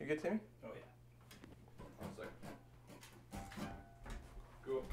You good, Timmy? Oh yeah. One second. Cool. I'm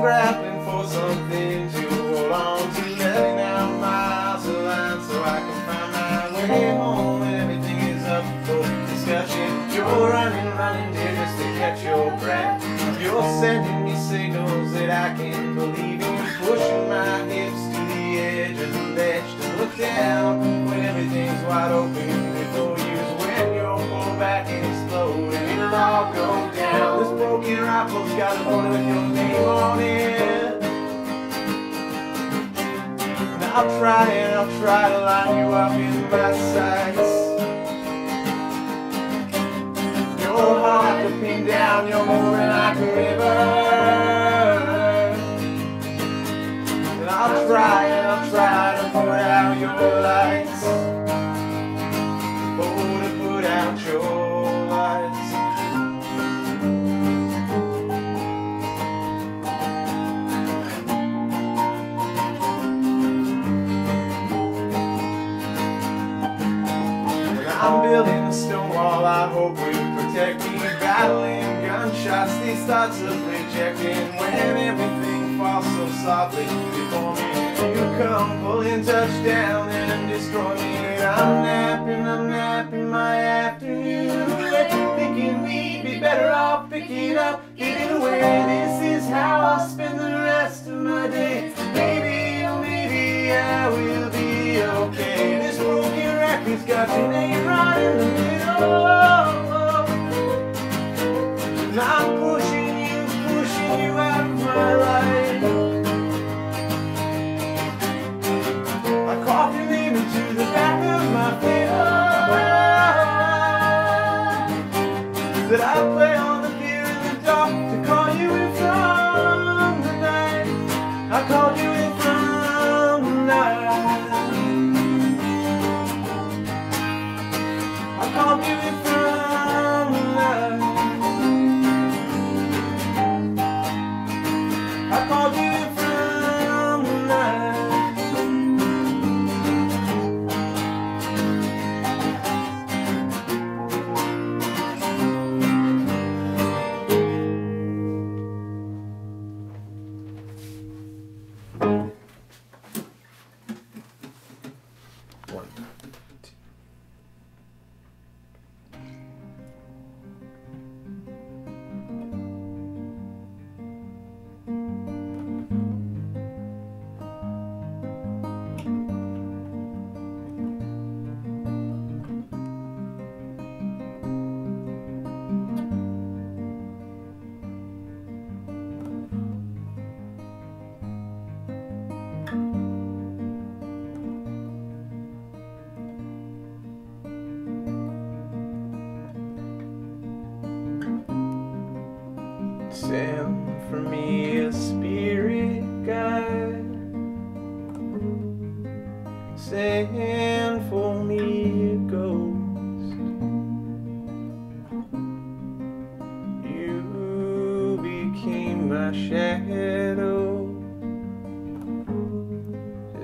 grappling for something to hold on to, letting out my line so I can find my way home. Everything is up for discussion. You're running, dear, just to catch your breath. You're sending me signals that I can't believe in, pushing my hips to the edge of the ledge to look down when everything's wide open before you. When you'll pull back and explode and it'll all go down. This broken rifle's got a bullet with your name on it. And I'll try to line you up in my sights. You're hard to pin down, you're moving like a river. And I'll try to put out your lights. I'm building a stone wall I hope will protect me. Battling gunshots, these thoughts of rejecting. When everything falls so softly before me, you come pulling touchdown and destroy me. I'm napping my afternoon, thinking we'd be better off picking up, giving away. This is how I'll spend the rest of my days. Maybe, oh maybe, I will be okay. This broken record's got your name right in the middle. And I'm pushing you out of my life. I coughed your name into the back of my pillow. That I play on the pier in the dark to call you in from the night. I called you in from the night. I called you in from the night. I called you in from the night. Send for me a spirit guide. Send for me a ghost. You became my shadow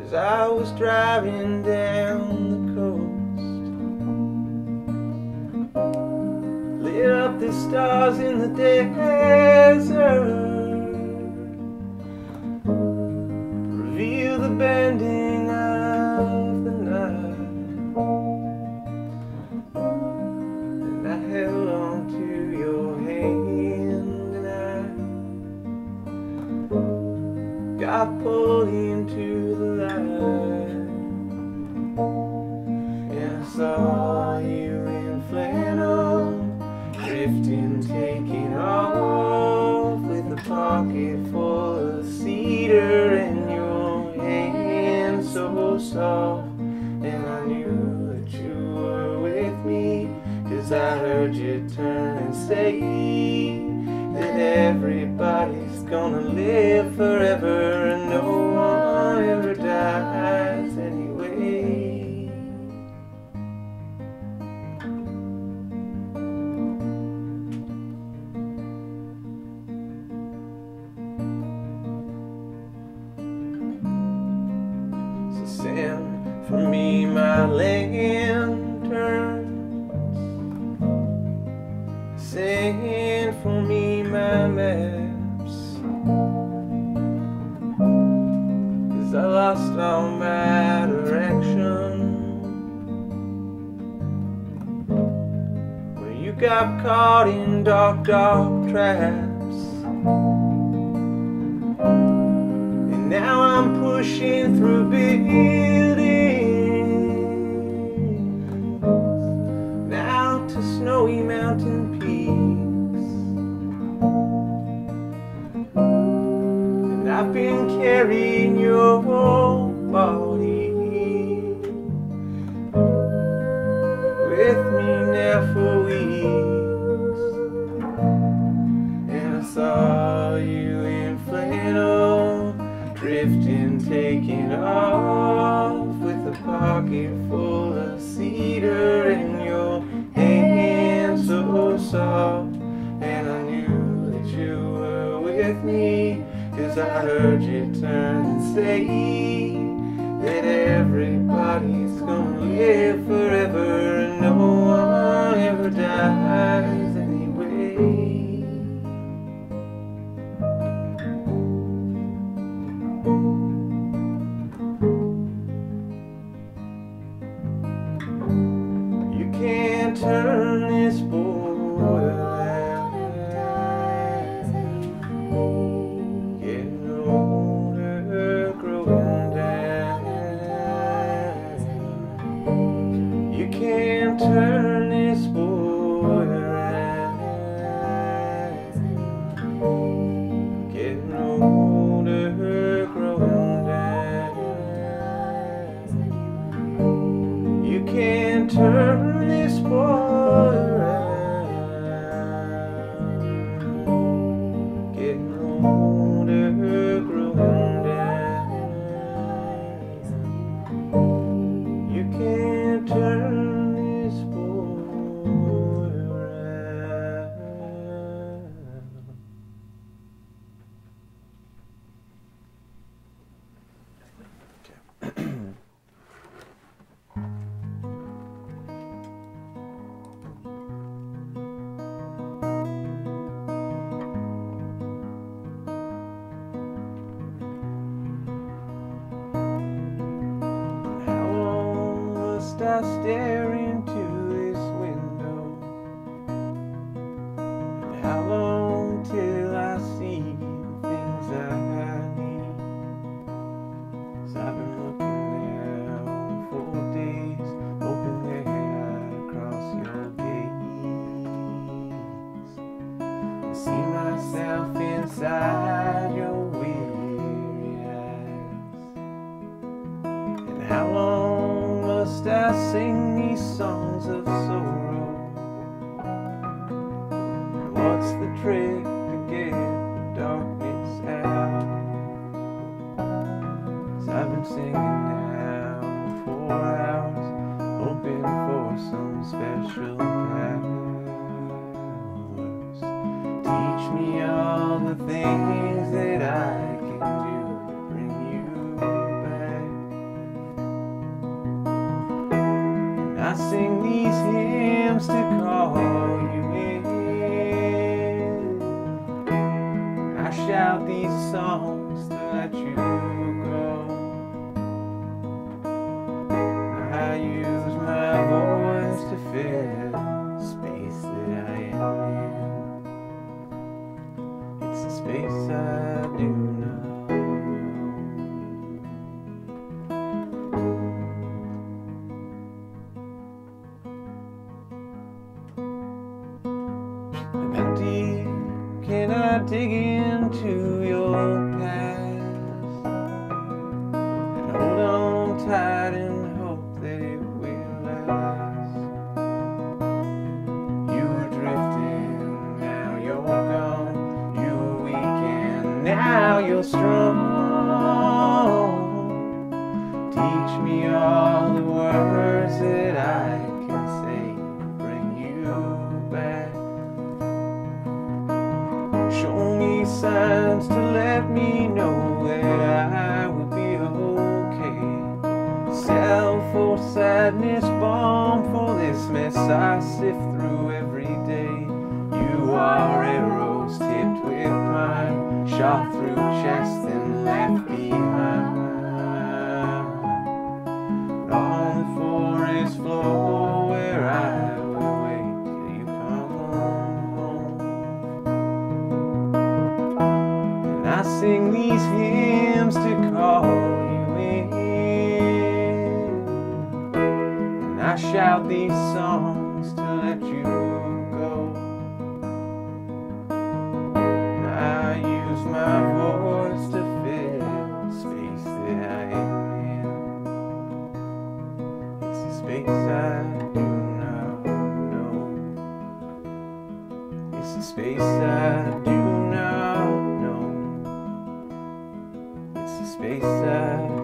as I was driving down the coast. Lit up the stars in the desert. Reveal the bending of the night. And I held on to your hand, and I got pulled into the light. And I saw you in flannel, drifting, taking off with a pocket full of cedar in your hand, so soft. And I knew that you were with me, 'cause I heard you turn and say that Everybody's gonna live forever and no one ever dies anyway. So send for me my lantern, send for me my maps, 'cause I lost all my direction. Well, you got caught in dark, dark traps, and now I'm pushing through buildings and out to snowy mountain peaks. I've been carrying your body with me now for weeks, and I saw you in flannel, drifting, taking off with a pocket full of cedar and your hands so soft, and I knew that you were with me. 'Cause I heard you turn and say that everybody's gonna live forever and no one ever dies anyway. You can't turn this border out, turn this boy around, getting older, growing down. You can't turn this boy around, getting older, growing down. You can't turn I stare into this window, and how long till I see things I need? 'Cause I've been looking there for days, hoping that I'd cross your gaze and see myself inside your weary eyes. And how long must I sing these songs of sorrow? What's the trick to get the darkness out? 'Cause I've been singing now for hours, hoping for some special powers. Teach me all the things that I can do. I sing these hymns to call you in. I shout these songs to let you go. I use my voice to fill the space that I am in. It's a space I do not know. Can I dig into your past and hold on tight and hope that it will last? You were drifting, now you're gone. You now you're strong. Teach me all the words that I can say, bring you back. Show me signs to let me know that I will be okay. Sell for sadness, bomb for this mess I sift through every day. You are arrows tipped with pine, shot through chest and left behind. On the forest floor where I will wait till you come home. And I sing these hymns to call you in, and I shout these songs to let you go. Use my voice to fill the space that I am in. It's a space I do not know. It's a space I do not know. It's a space I